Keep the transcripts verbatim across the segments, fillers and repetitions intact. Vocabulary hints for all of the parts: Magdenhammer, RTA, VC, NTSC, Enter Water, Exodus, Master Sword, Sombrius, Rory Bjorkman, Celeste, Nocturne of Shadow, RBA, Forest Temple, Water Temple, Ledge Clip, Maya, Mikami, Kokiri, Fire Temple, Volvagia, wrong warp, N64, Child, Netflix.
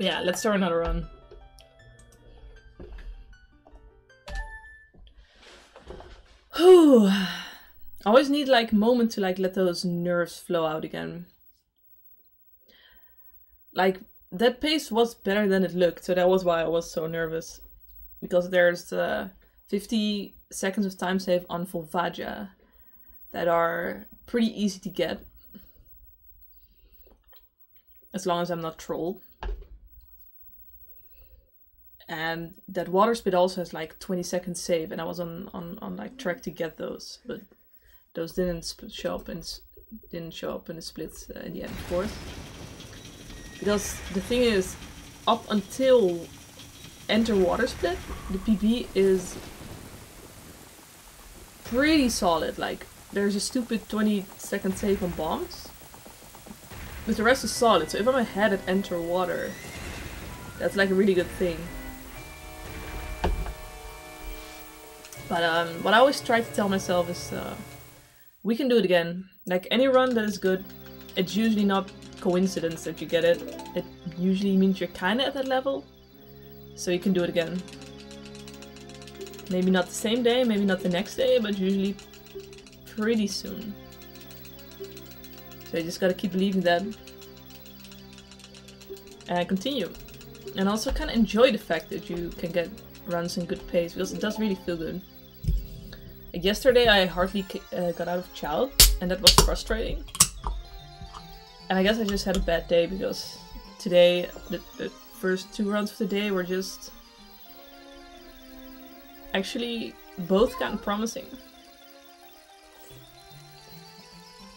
Yeah, let's start another run. Whew. I always need like a moment to like let those nerves flow out again. Like that pace was better than it looked, so that was why I was so nervous. Because there's uh, fifty seconds of time save on Volvagia that are pretty easy to get. As long as I'm not trolled. And that water spit also has like twenty second save, and I was on, on, on like track to get those, but those didn't show up and didn't show up in the splits uh, in the end, of course. Because the thing is, up until Enter Water split, the P B is pretty solid. Like there's a stupid twenty second save on bombs, but the rest is solid. So if I'm ahead at Enter Water, that's like a really good thing. But um, what I always try to tell myself is, uh, we can do it again. Like any run that is good, it's usually not coincidence that you get it. It usually means you're kinda at that level, so you can do it again. Maybe not the same day, maybe not the next day, but usually pretty soon. So you just gotta keep believing that. And continue. And also kinda enjoy the fact that you can get runs in good pace, because it does really feel good. Like yesterday I hardly uh, got out of Child, and that was frustrating. And I guess I just had a bad day, because today, the, the first two runs of the day were just actually both kind of promising.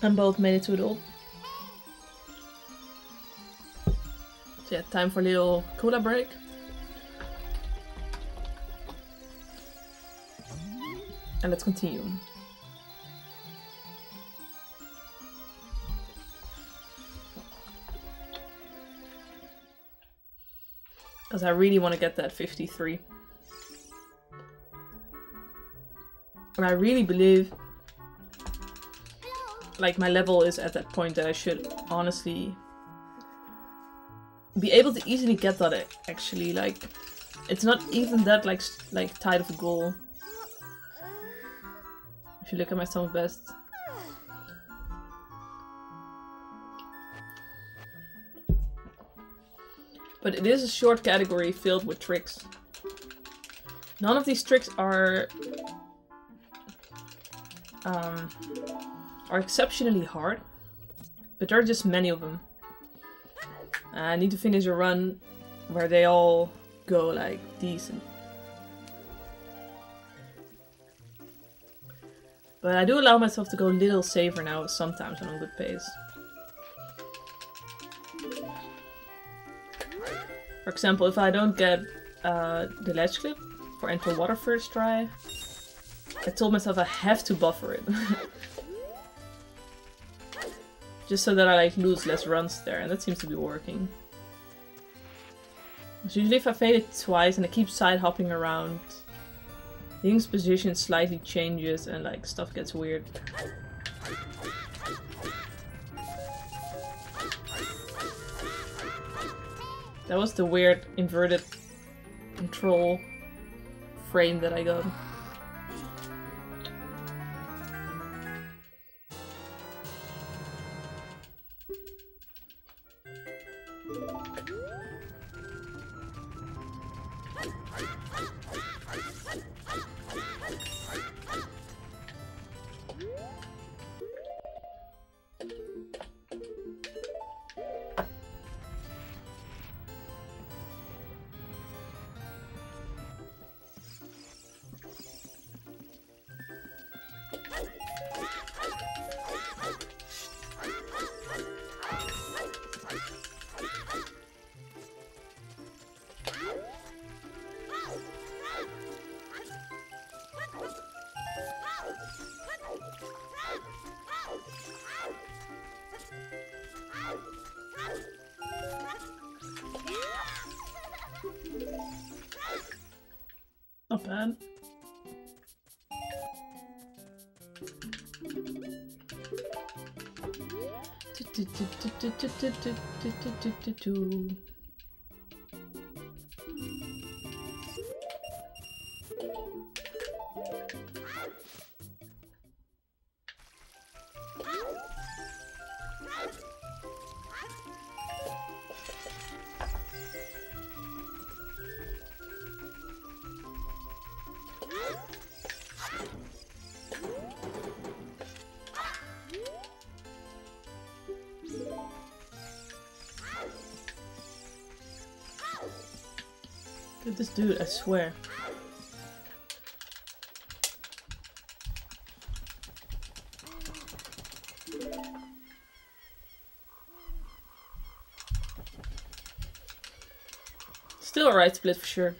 And both made it to adult. So yeah, time for a little cola break. And let's continue. Because I really want to get that fifty-three. And I really believe like my level is at that point that I should honestly be able to easily get that actually. Like it's not even that like like tight of a goal. If you look at my stomach best. But it is a short category filled with tricks. None of these tricks are um, are exceptionally hard, but there are just many of them. I need to finish a run where they all go like decent. But I do allow myself to go a little safer now sometimes on a good pace. For example, if I don't get uh, the Ledge Clip for Enter Water first try, I told myself I have to buffer it. Just so that I like lose less runs there, and that seems to be working. So usually if I fade it twice and I keep side hopping around, the Ying's position slightly changes and like stuff gets weird. That was the weird inverted control frame that I got. Not bad. Look at this dude, I swear. Still a right split for sure.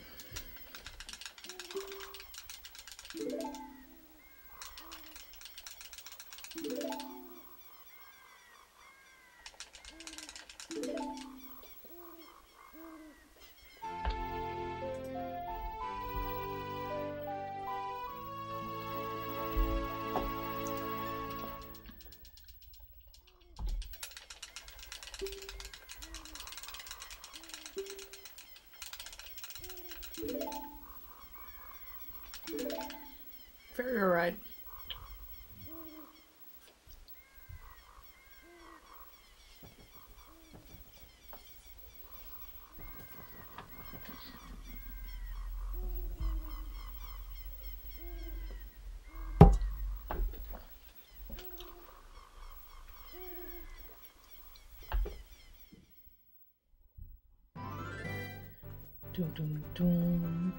Dun dun dun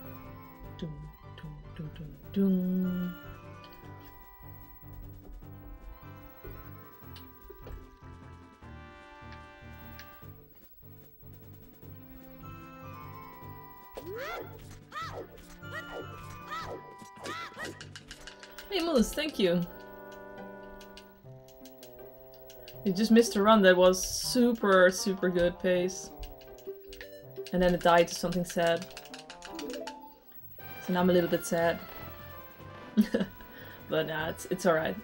dun dun dun dun dun. Hey Moose, thank you. You just missed a run that was super super good pace. And then it died to something sad. So now I'm a little bit sad. But nah, it's, it's alright.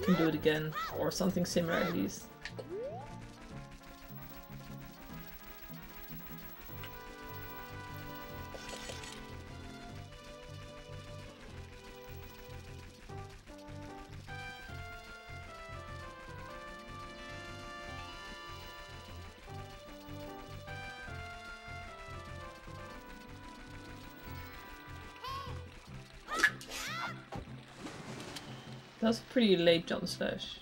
You can do it again. Or something similar at least. That's a pretty late jump slash.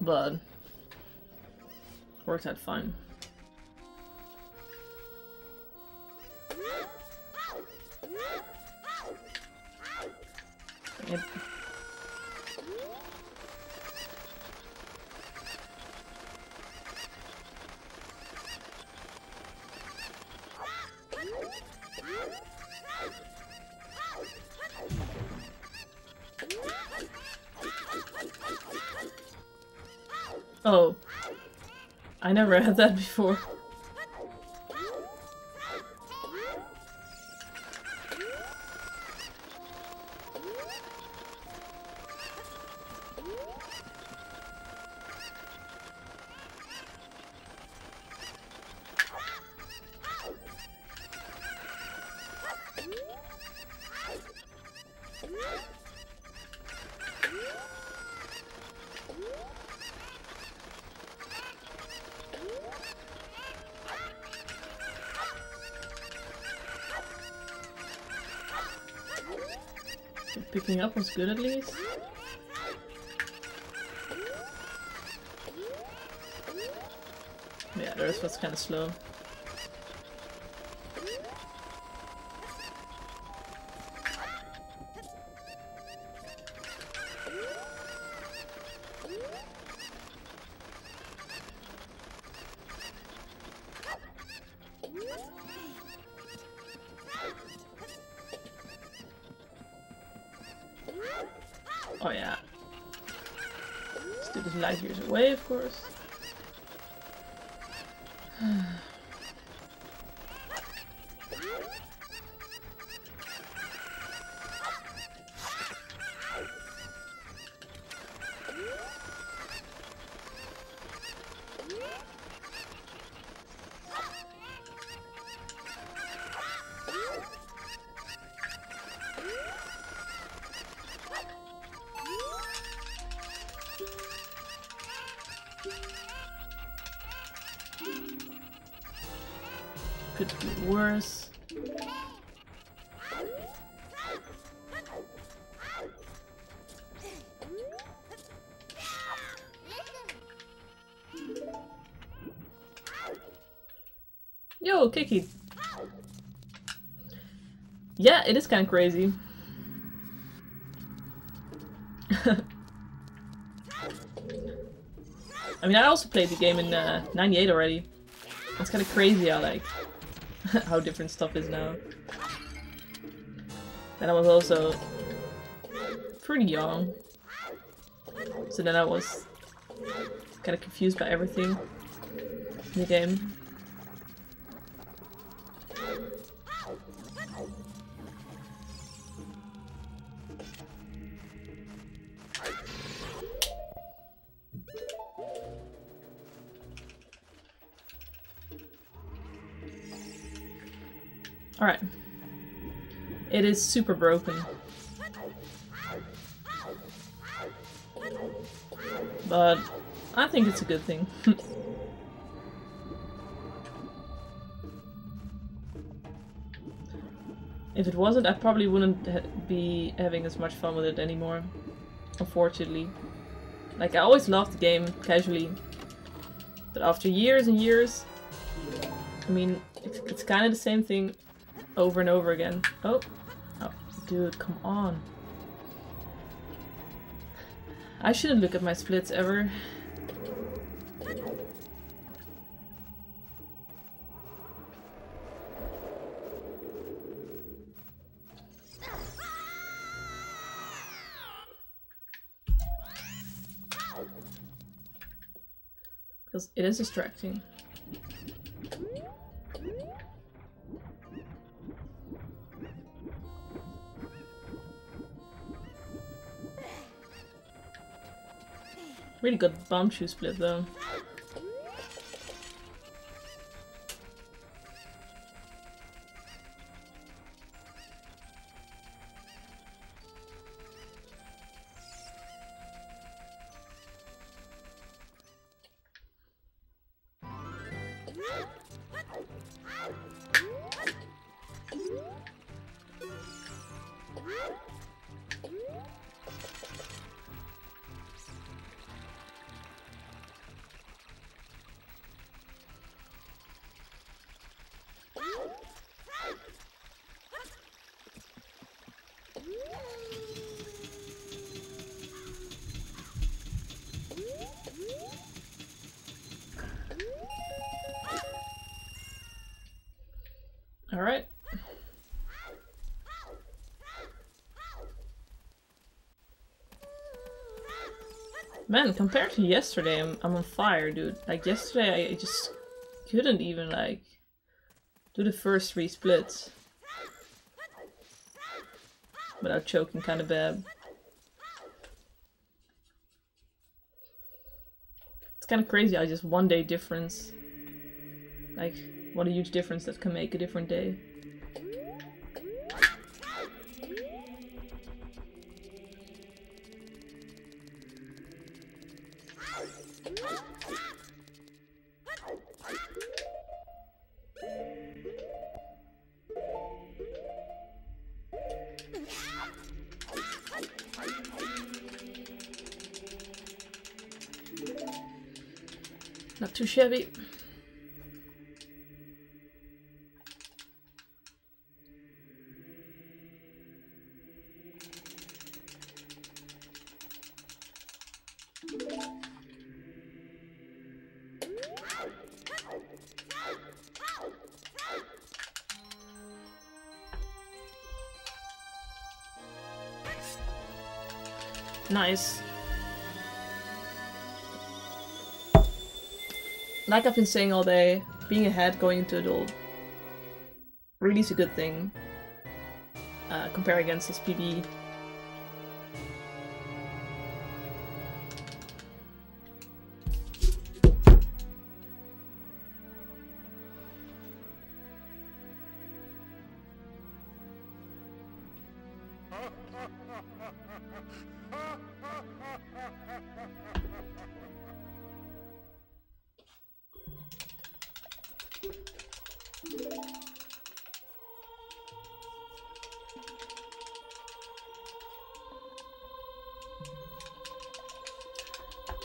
But worked out fine. Yep. Oh, I never had that before. Picking up was good at least. Yeah, the rest was kind of slow. Oh yeah. Let's do this light years away, of course. could be worse. Yo, Kiki! Yeah, it is kind of crazy. I mean, I also played the game in uh, ninety-eight already. It's kind of crazy how, like, how different stuff is now. And I was also pretty young. So then I was kind of confused by everything in the game. Alright. It is super broken. But I think it's a good thing. If it wasn't, I probably wouldn't ha be having as much fun with it anymore. Unfortunately. Like, I always loved the game casually. But after years and years, I mean, it's, it's kind of the same thing over and over again. Oh. Oh, dude, come on. I shouldn't look at my splits ever. Because it is distracting. Really good bomb shoe split though. Alright. Man, compared to yesterday, I'm, I'm on fire, dude. Like, yesterday I just couldn't even, like, do the first three splits without choking kind of bad. It's kind of crazy how just one day difference, like, what a huge difference that can make a different day. Not too shabby. Nice. Like I've been saying all day, being ahead going into adult really is a good thing. Uh, compare against this P B. Thank you.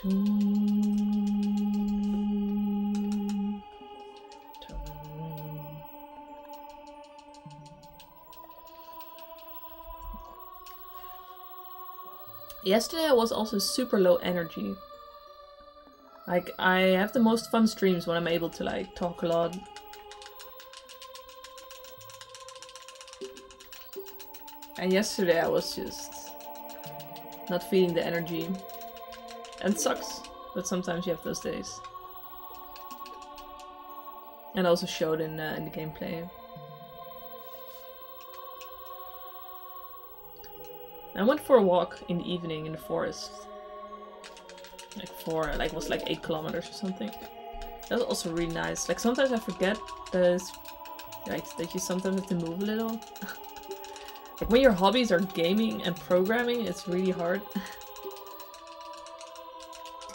Tum, tum. Yesterday I was also super low energy. Like, I have the most fun streams when I'm able to, like, talk a lot. And yesterday I was just not feeling the energy. And it sucks, but sometimes you have those days. And I also showed in, uh, in the gameplay. I went for a walk in the evening in the forest. Like for, like, was like eight kilometers or something. That was also really nice. Like, sometimes I forget that it's, like, that you sometimes have to move a little. Like, when your hobbies are gaming and programming, it's really hard to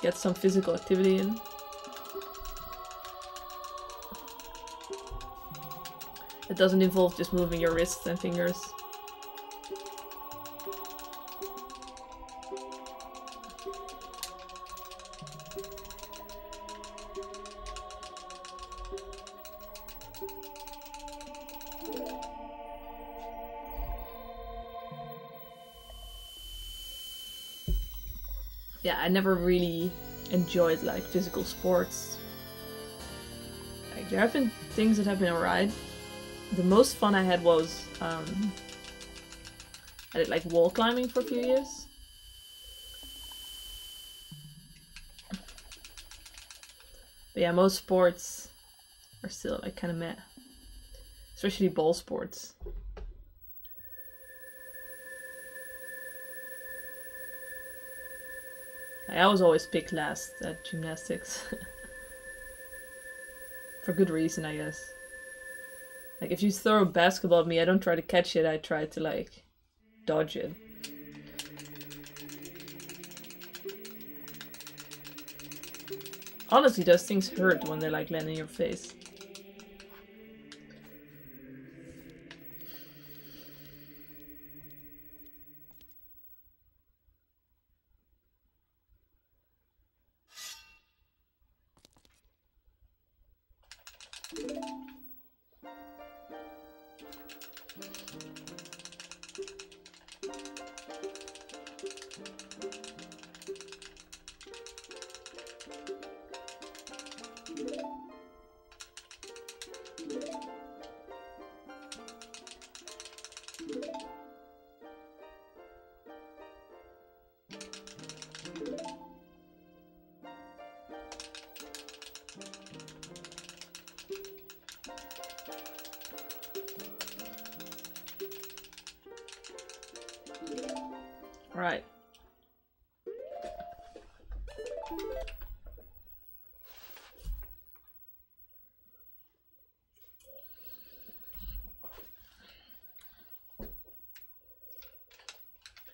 get some physical activity in. It doesn't involve just moving your wrists and fingers. I never really enjoyed, like, physical sports. Like, there have been things that have been alright. The most fun I had was um, I did, like, wall climbing for a few years. But yeah, most sports are still, like, kind of meh. Especially ball sports. I was always picked last at gymnastics. For good reason, I guess. Like, if you throw a basketball at me, I don't try to catch it, I try to, like, dodge it. Honestly, those things hurt when they, like, land in your face.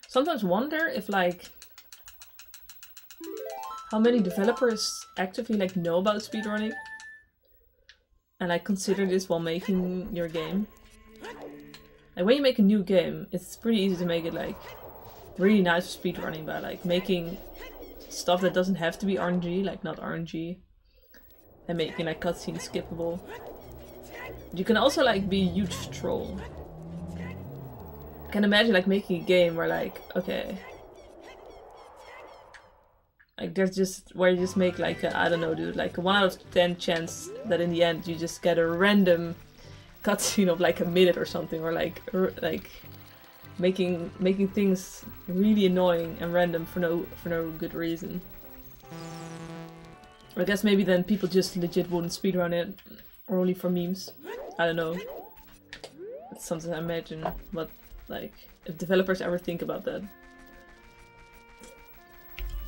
Sometimes wonder if, like, how many developers actively, like, know about speedrunning and, like, consider this while making your game. Like, when you make a new game, it's pretty easy to make it, like, really nice for speedrunning by, like, making stuff that doesn't have to be R N G, like, not R N G, and making, like, cutscenes skippable. You can also, like, be a huge troll. I can imagine, like, making a game where, like, okay, like, there's just, where you just make, like, a, I don't know, dude, like, a one out of ten chance that in the end you just get a random cutscene of, like, a minute or something, or, like, r like, making, making things really annoying and random for no, for no good reason. I guess maybe then people just legit wouldn't speedrun it, or only for memes. I don't know. It's something I imagine, but... like, if developers ever think about that,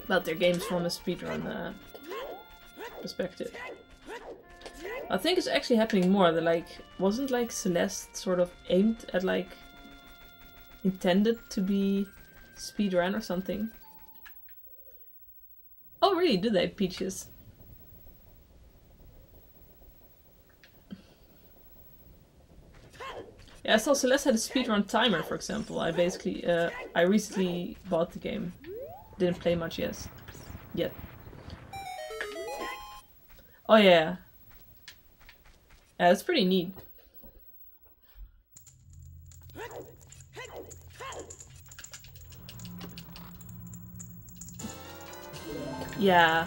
about their games from a speedrun uh, perspective. I think it's actually happening more. That, like, wasn't, like, Celeste sort of aimed at, like, intended to be speedrun or something? Oh really? Do they, Peaches? Yeah, I saw Celeste had a speedrun timer, for example. I basically, uh, I recently bought the game. Didn't play much yes. yet. Oh yeah. Yeah, it's pretty neat. Yeah.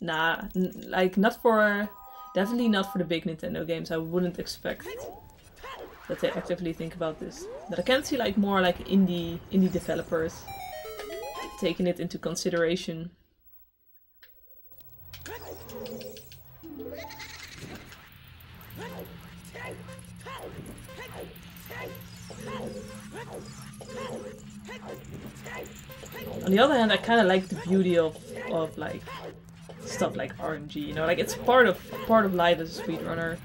Nah, n like not for, definitely not for the big Nintendo games. I wouldn't expect that they actively think about this. But I can see like more like indie indie developers taking it into consideration. On the other hand, I kind of like the beauty of, of like stuff like R N G, you know, like it's part of part of life as a speedrunner.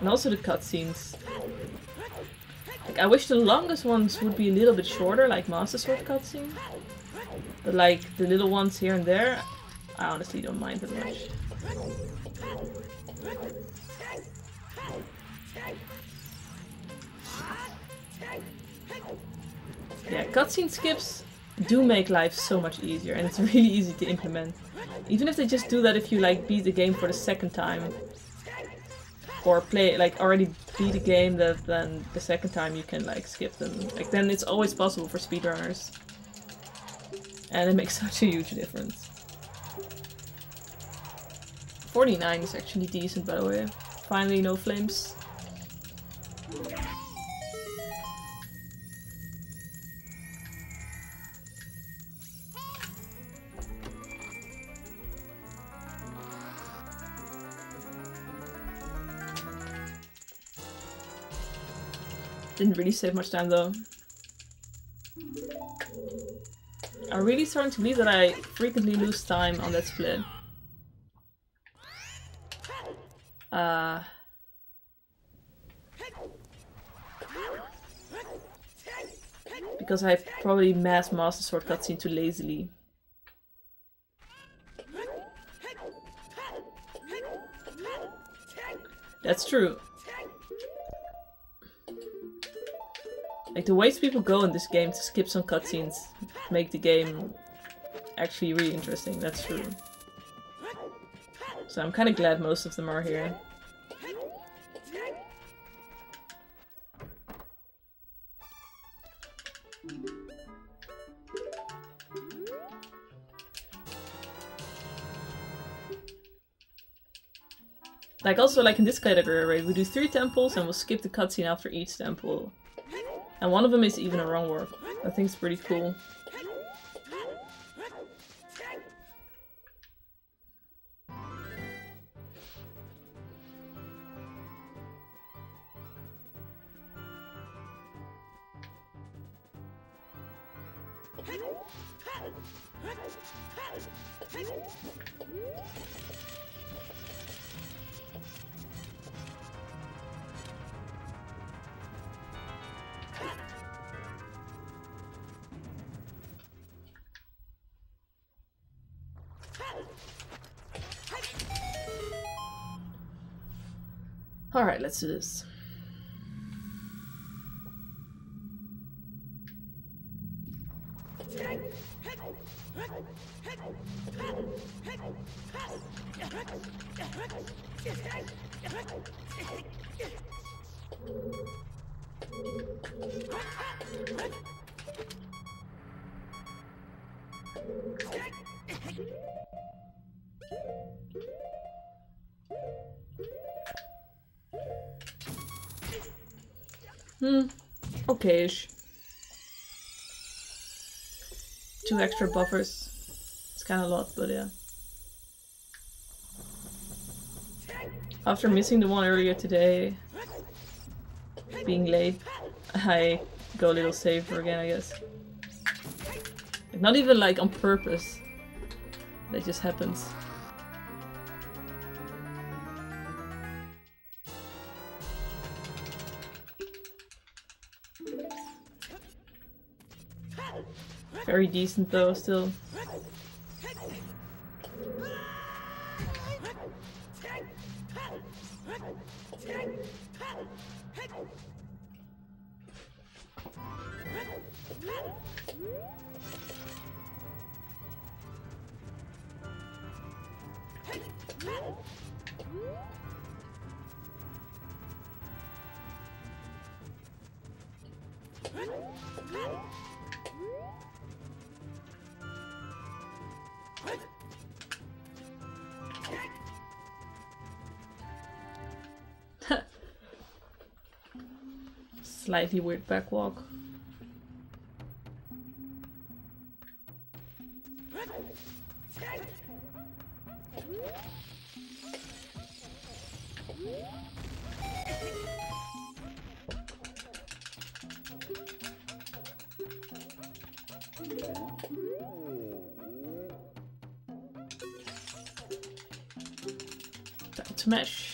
And also the cutscenes. Like I wish the longest ones would be a little bit shorter, like Master Sword cutscene. But like the little ones here and there, I honestly don't mind that much. Yeah, cutscene skips do make life so much easier, and it's really easy to implement. Even if they just do that if you like beat the game for the second time, or play like already beat the game, that then the second time you can like skip them. Like then it's always possible for speedrunners, and it makes such a huge difference. forty-nine is actually decent, by the way. Finally, no flames. Didn't really save much time though. I'm really starting to believe that I frequently lose time on that split. Uh, because I probably mass Master Sword cutscene too lazily. That's true. Like the ways people go in this game to skip some cutscenes make the game actually really interesting, that's true. So I'm kind of glad most of them are here. Like also like in this category, right, we do three temples and we'll skip the cutscene after each temple. And one of them is even a wrong warp. I think it's pretty cool. Alright, let's do this. Hmm, okay-ish. Two extra buffers. It's kind of a lot, but yeah. After missing the one earlier today, being late, I go a little safer again, I guess. Like, not even like on purpose. That just happens. Very decent though, still. Slightly weird back walk. Time to mesh.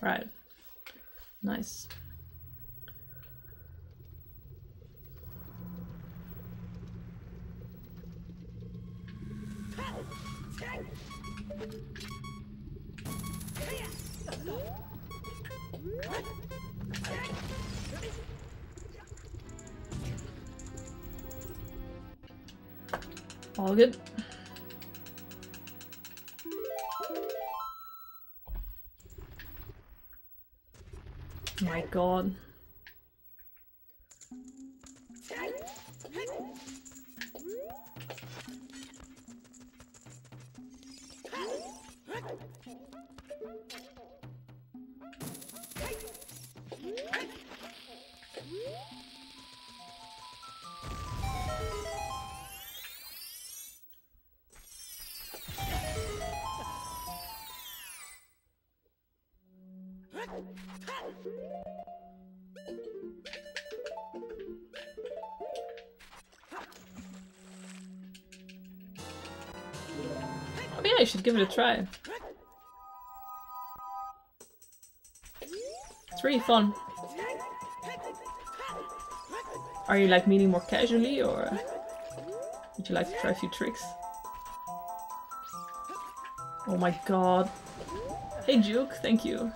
Right. Nice. All good. My God. Oh yeah, I should give it a try. It's really fun. Are you like meaning more casually, or would you like to try a few tricks? Oh my God. Hey Juke, thank you.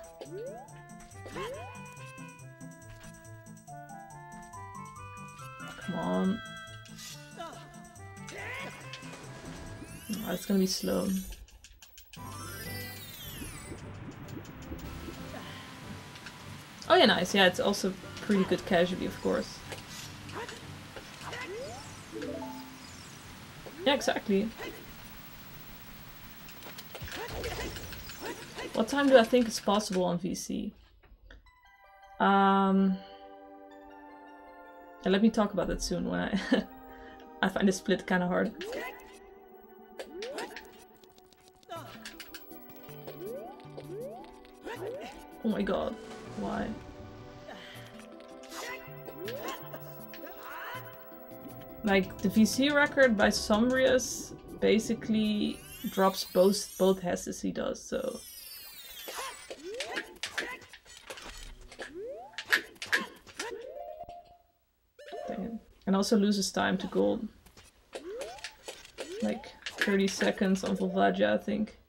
It's gonna be slow. Oh yeah, nice. Yeah, it's also pretty good casually, of course. Yeah, exactly. What time do I think is possible on V C? Um, yeah, let me talk about that soon when I I find the split kind of hard. Oh my God, why? Like, the V C record by Sombrius basically drops both both hesses he does, so... Dang it. And also loses time to gold. Like, thirty seconds on Volvagia, I think.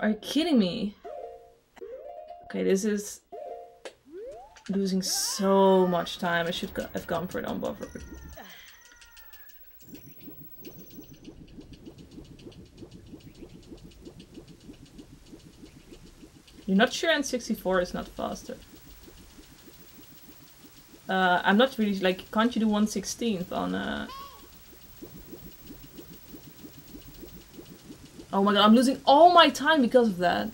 Are you kidding me? Okay, this is losing so much time. I should go have gone for it on buffer. You're not sure N sixty-four is not faster. Uh, I'm not really, like, can't you do one sixteenth on, uh... Oh my god, I'm losing all my time because of that.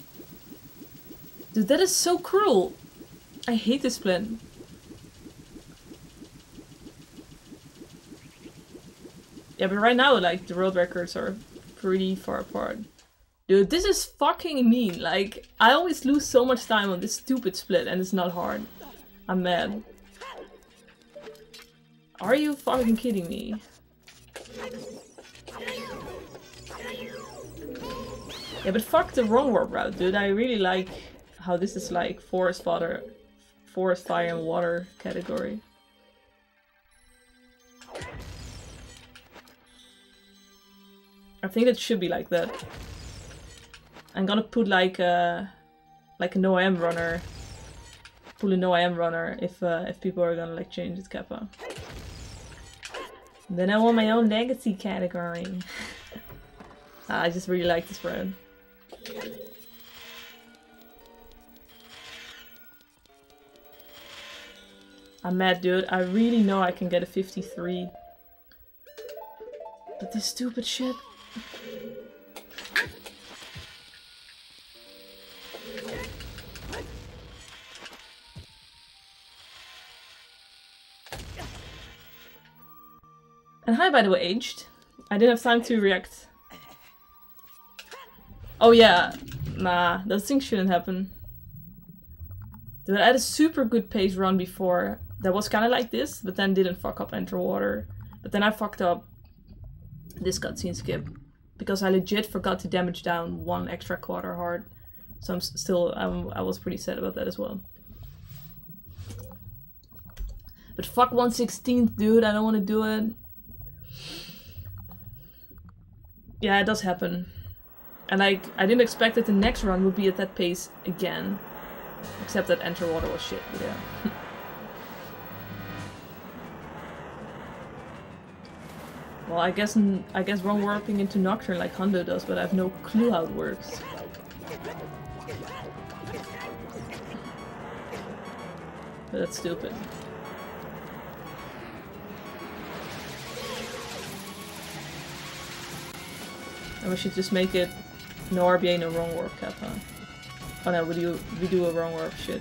Dude, that is so cruel. I hate this plan. Yeah, but right now, like, the world records are pretty far apart. Dude, this is fucking mean. Like, I always lose so much time on this stupid split and it's not hard. I'm mad. Are you fucking kidding me? Yeah, but fuck the wrong warp route, dude. I really like how this is like forest, water, forest, fire, and water category. I think it should be like that. I'm gonna put like a like a no I M runner, pull a no I M runner if uh, if people are gonna like change its kappa. Then I want my own legacy category. I just really like this round. I'm mad, dude. I really know I can get a fifty-three. But this stupid shit. And hi, by the way, aged. I didn't have time to react. Oh yeah, nah, those things shouldn't happen. Dude, I had a super good pace run before that was kind of like this, but then didn't fuck up Enter Water. But then I fucked up this cutscene skip because I legit forgot to damage down one extra quarter hard. So I'm still, I'm, I was pretty sad about that as well. But fuck one sixteenth, dude, I don't want to do it. Yeah, it does happen. And like, I didn't expect that the next run would be at that pace again. Except that Enter Water was shit, but yeah. Well, I guess I guess wrong warping into Nocturne like Hondo does, but I have no clue how it works. But that's stupid. And we should just make it no R B A, no wrong warp cap, huh? Oh no, we do, we do a wrong warp shit.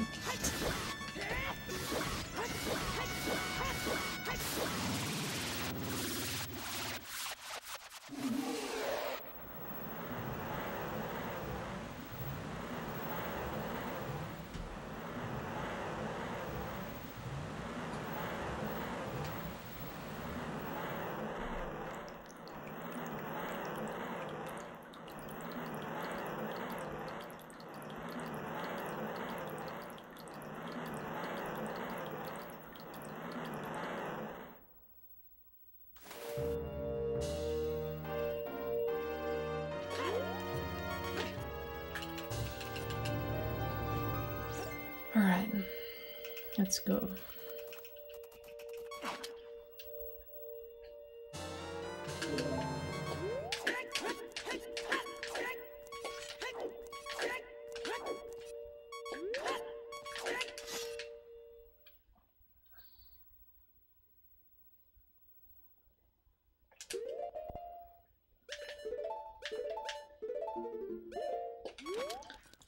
Let's go.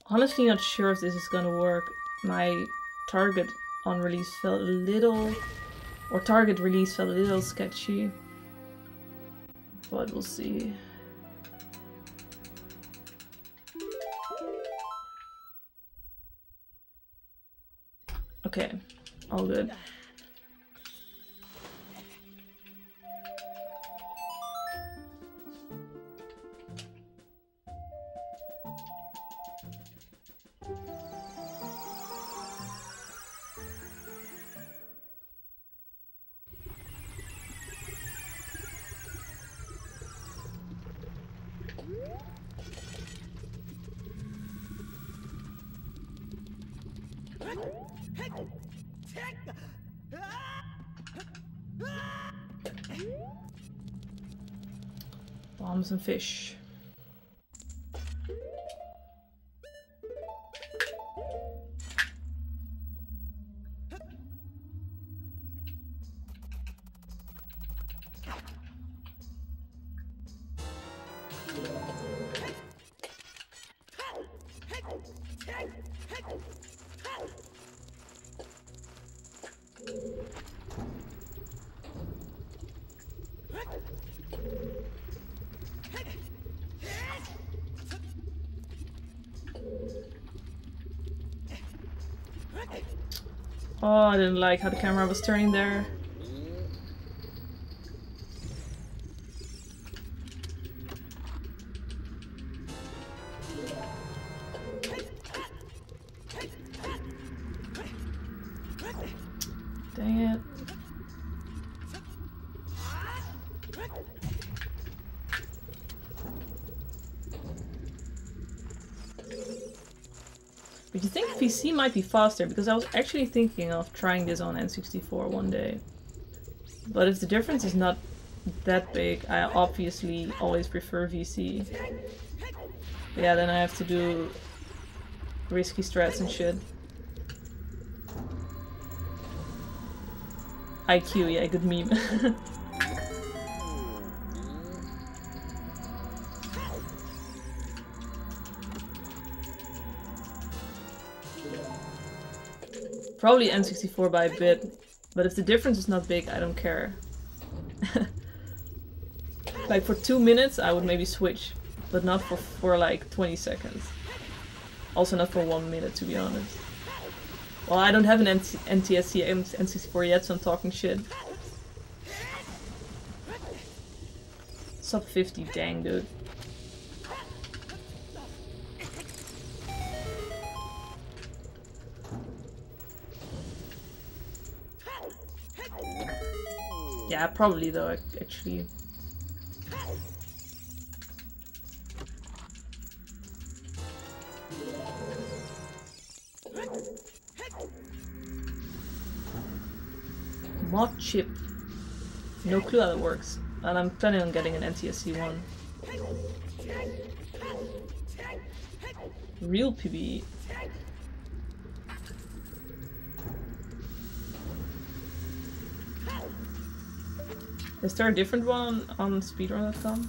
Honestly, not sure if this is gonna work. My target on release felt a little, or target release felt a little sketchy, but we'll see. Okay, all good. Bombs and fish. Oh, I didn't like how the camera was turning there. Dang it. But you think P C might be faster, because I was actually thinking of trying this on N sixty-four one day. But if the difference is not that big, I obviously always prefer V C. But yeah, then I have to do risky strats and shit. I Q, yeah, good meme. Probably N sixty-four by a bit, but if the difference is not big, I don't care. Like for two minutes, I would maybe switch, but not for, for like twenty seconds. Also not for one minute, to be honest. Well, I don't have an N T S C N sixty-four yet, so I'm talking shit. Sub fifty, dang dude. Yeah, probably though, actually. Mod chip. No clue how it works. And I'm planning on getting an N T S C one. Real P B E. Is there a different one on speedrun dot com?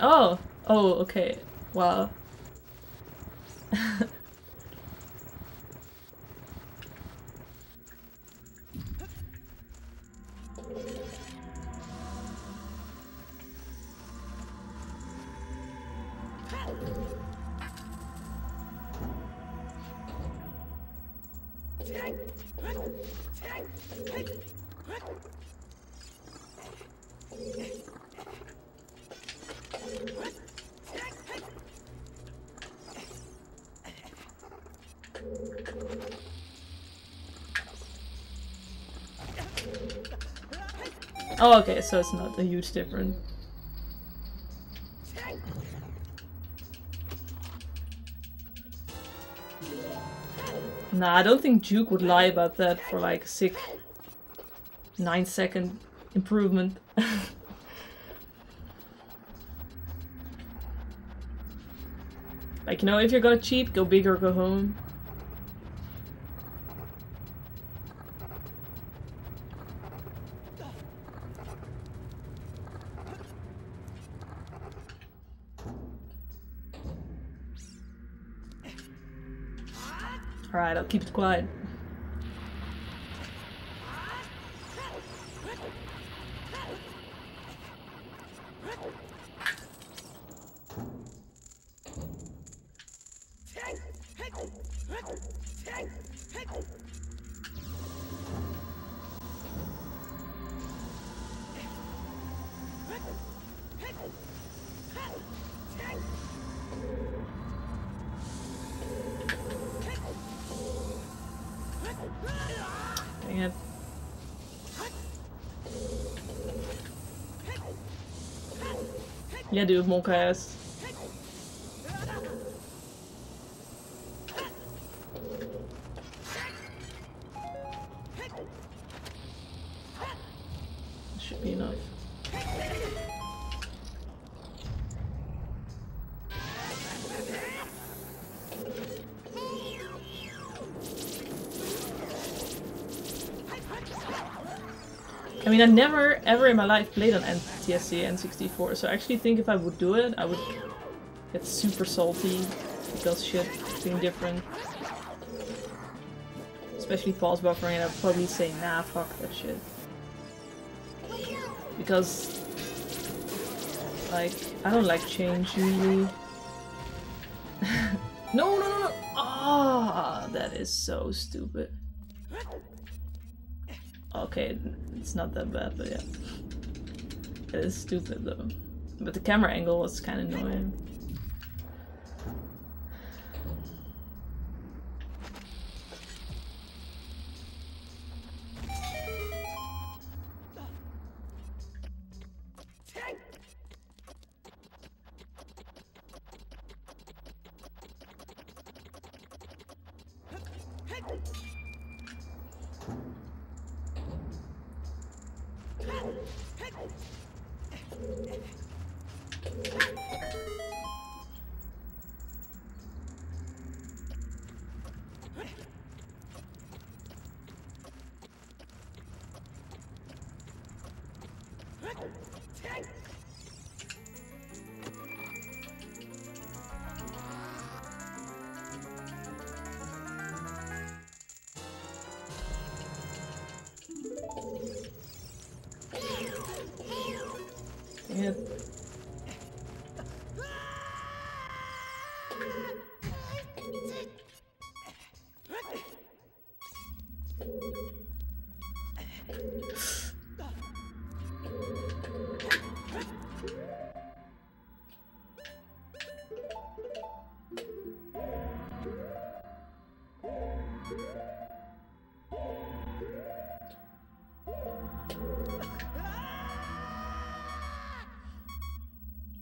Oh! Oh, okay. Wow. Oh, okay, so it's not a huge difference. Nah, I don't think Juke would lie about that for like a sick nine second improvement. Like, you know, if you're gonna cheat, go big or go home. Alright, I'll keep it quiet. Yeah, dude, monk ass. Should be enough. I mean, I never ever in my life played on N T S C N sixty-four, so I actually think if I would do it, I would get super salty because shit being different. Especially pause buffering, and I'd probably say, nah, fuck that shit. Because, like, I don't like change usually. No, no, no, no! Ah, that is so stupid. Okay, it's not that bad, but yeah. It is stupid though. But the camera angle was kind of annoying.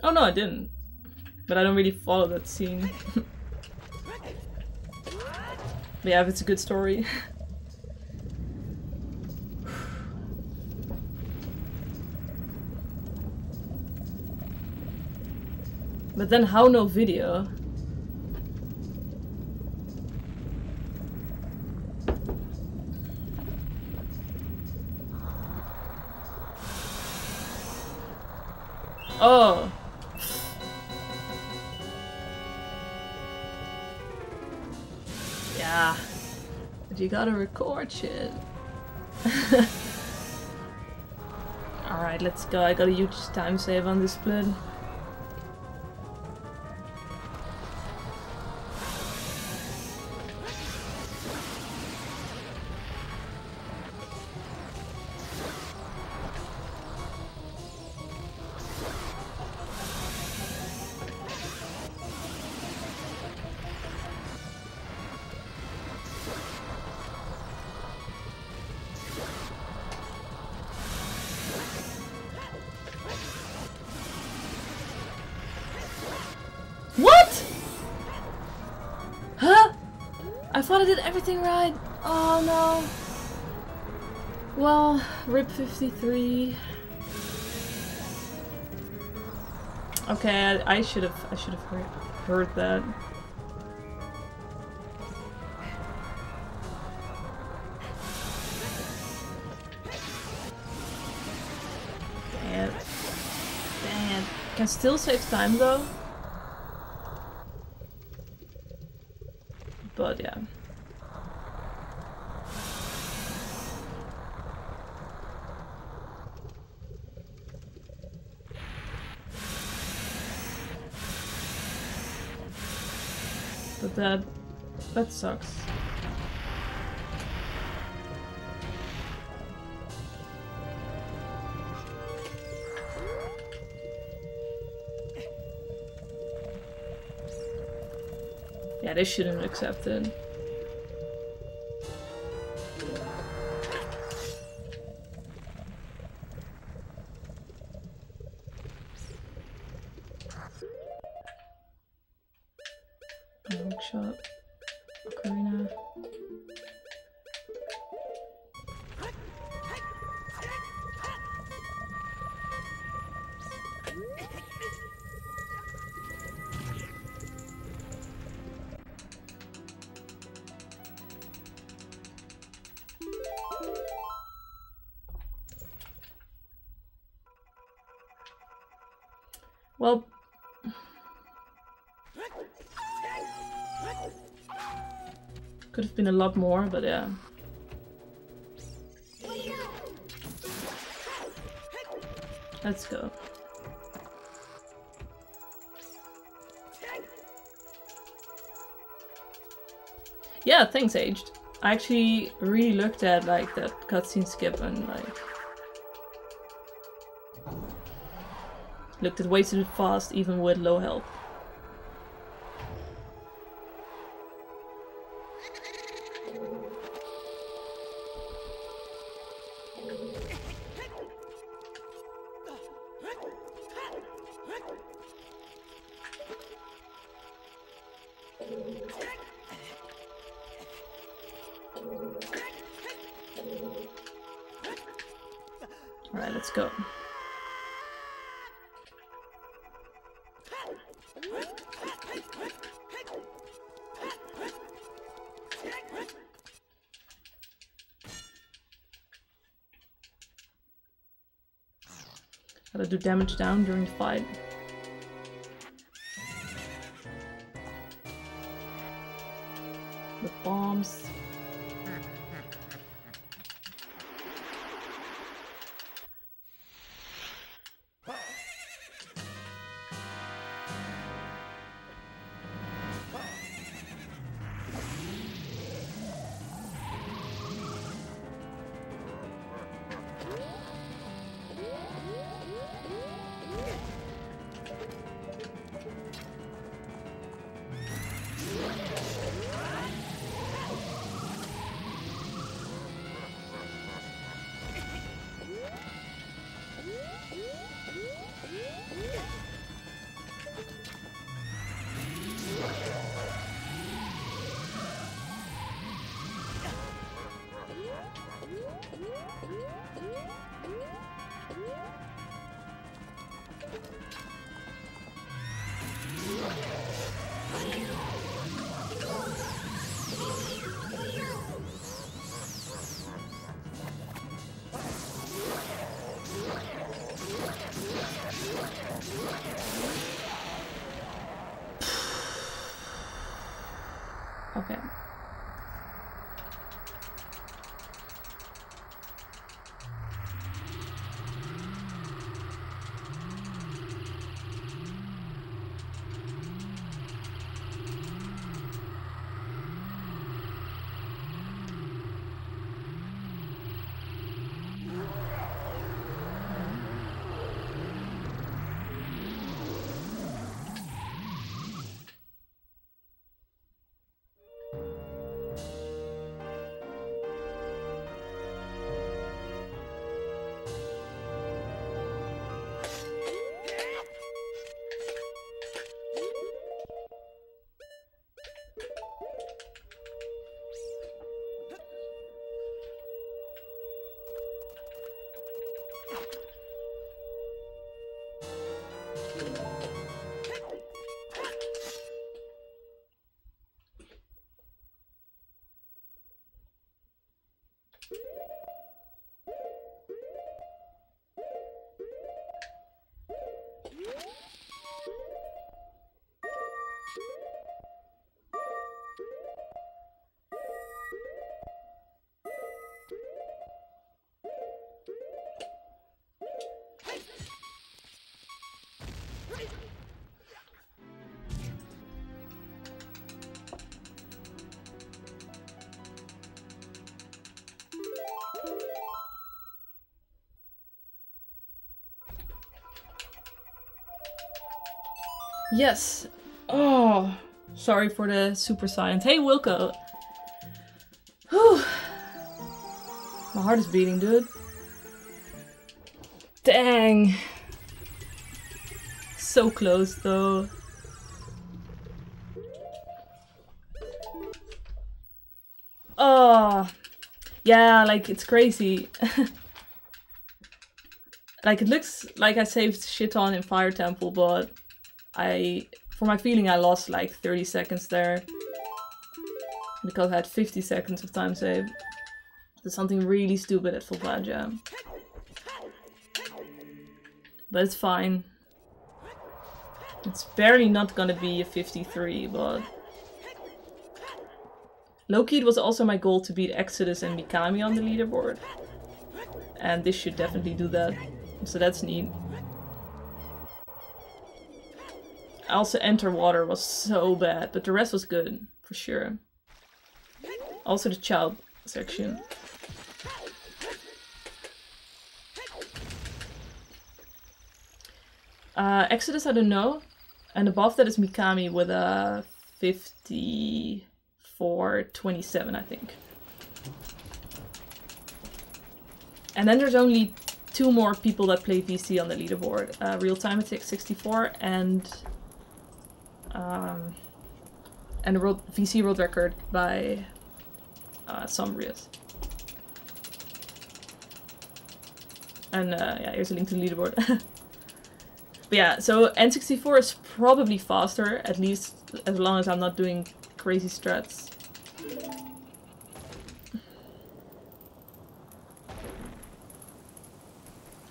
Oh no, I didn't. But I don't really follow that scene. But yeah, if it's a good story. But then how no video? Oh. You gotta record shit. Alright, let's go. I got a huge time save on this split. I did everything right. Oh no. Well, rip fifty-three. Okay, I, I should have. I should have heard, heard that. Dang it. Dang it. Can still save time though. But yeah. That, that sucks. Yeah, they shouldn't accept it. Well, could have been a lot more, but yeah. Let's go. Yeah, things aged. I actually really looked at like that cutscene skip and like looked at way too fast even with low health. Do damage down during the fight. The bombs. Yes. Oh, sorry for the super silence. Hey, Wilco. Whew. My heart is beating, dude. Dang. So close, though. Oh. Yeah, like, it's crazy. Like, it looks like I saved shit on in Fire Temple, but I, for my feeling, I lost like thirty seconds there because I had fifty seconds of time save. There's something really stupid at Volvagia, but it's fine. It's barely not gonna be a fifty-three, but low-key it was also my goal to beat Exodus and Mikami on the leaderboard, and this should definitely do that, so that's neat. Also, Enter Water was so bad, but the rest was good, for sure. Also the child section. Uh, Exodus, I don't know. And above that is Mikami with a fifty-four twenty-seven, I think. And then there's only two more people that play V C on the leaderboard. Uh, Real Time at sixty-four and um, and the world, V C world record by uh, Sombrius. And uh, yeah, here's a link to the leaderboard. But yeah, so N sixty-four is probably faster, at least as long as I'm not doing crazy strats.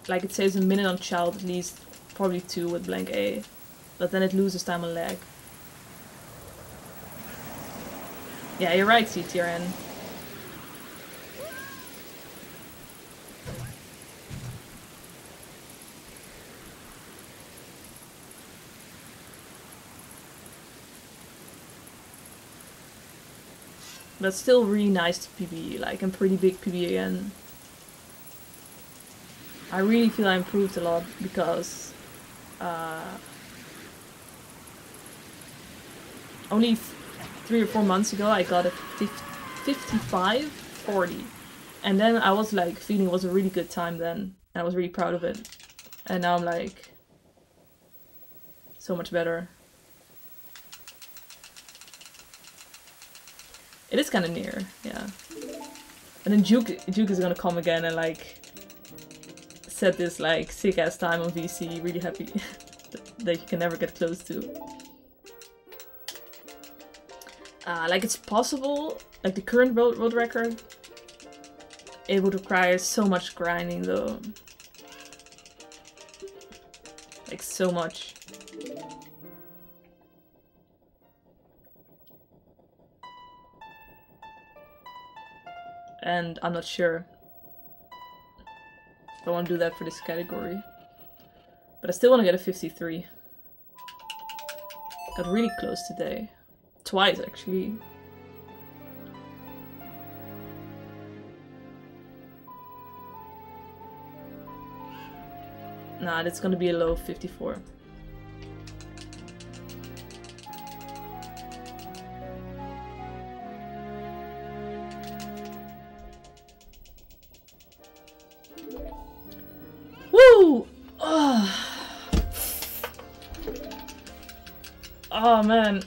Like it saves a minute on Child at least, probably two with blank A, but then it loses time on lag. Yeah, you're right, C T R N. But still really nice to P B, like, and pretty big P B again. I really feel I improved a lot because uh, only three or four months ago I got a fifty-five forty, and then I was like feeling it was a really good time then, and I was really proud of it, and now I'm like so much better. It is kind of near, yeah. And then Duke, Duke is gonna come again and like set this like sick ass time on V C, really happy that you can never get close to. Uh, like it's possible, like the current world, world record, it would require so much grinding though. Like so much. And I'm not sure. I don't want to do that for this category. But I still want to get a fifty-three. Got really close today. Twice, actually. Nah, that's gonna be a low fifty-four. Oh man,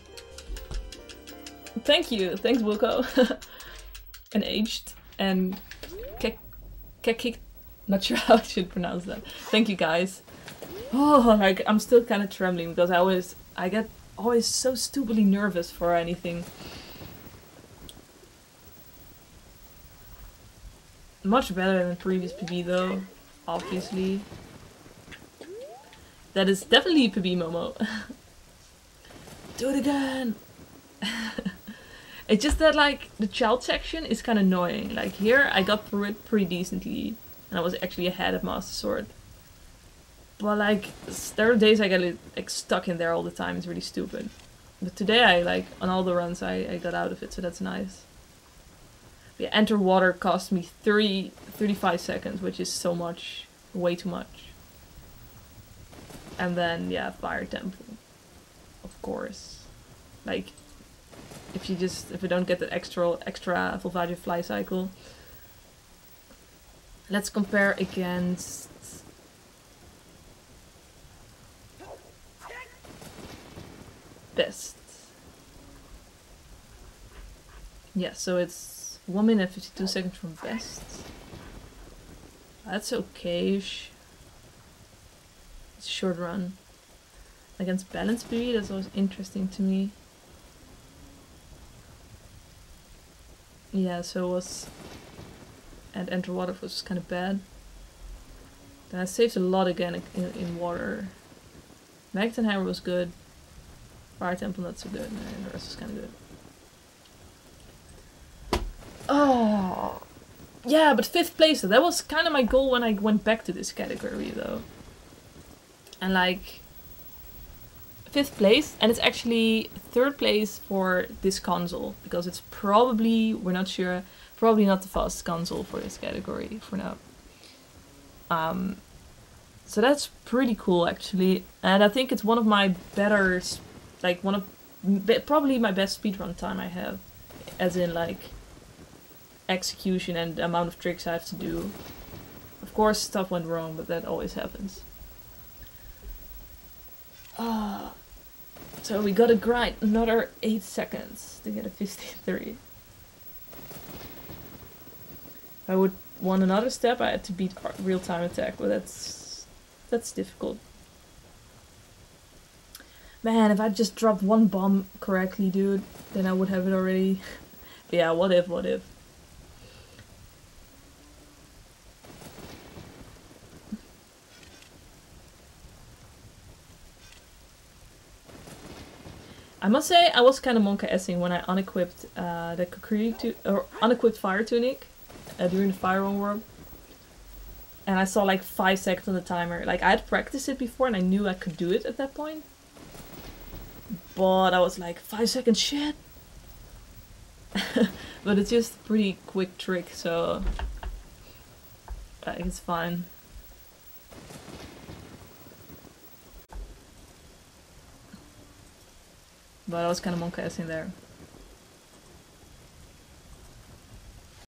thank you, thanks Wilco. And Aged and Kekik, not sure how I should pronounce that. Thank you guys. Oh, like I'm still kind of trembling because I always, I get always so stupidly nervous for anything. Much better than previous P B though, obviously. That is definitely P B, Momo. Do it again! It's just that like the child section is kind of annoying. Like here I got through it pretty decently and I was actually ahead of Master Sword. But like there are days I get like stuck in there all the time, it's really stupid. But today I like on all the runs I, I got out of it, so that's nice. But yeah, Enter Water cost me thirty, thirty-five seconds, which is so much, way too much. And then yeah, Fire Temple. Of course, like if you just if you don't get that extra extra Volvagia fly cycle. Let's compare against best. Yeah, so it's one minute and fifty-two seconds from best. That's okay-ish. It's a short run. Against balance P B, that's always interesting to me. Yeah, so it was... And Enter Water was kind of bad. Then I saved a lot again in, in water. Magdenhammer was good. Fire Temple not so good, and the rest was kind of good. Oh! Yeah, but fifth place, that was kind of my goal when I went back to this category though. And like... fifth place, and it's actually third place for this console, because it's probably, we're not sure, probably not the fastest console for this category for now. Um, so that's pretty cool actually, and I think it's one of my better, like one of, probably my best speedrun time I have, as in like execution and the amount of tricks I have to do. Of course stuff went wrong, but that always happens. Ah, oh, so we gotta grind another eight seconds to get a fifty-three. If I would want another step, I had to beat real-time attack, but that's that's difficult. Man, if I just dropped one bomb correctly, dude, then I would have it already. But yeah, what if, what if. I must say, I was kind of monka-essing when I unequipped uh, the Kokiri tu or unequipped Fire Tunic uh, during the Fire wrong warp. And I saw like five seconds on the timer. Like, I had practiced it before and I knew I could do it at that point. But I was like, five seconds, shit! But it's just a pretty quick trick, so... like, it's fine. But I was kind of monka-essing there.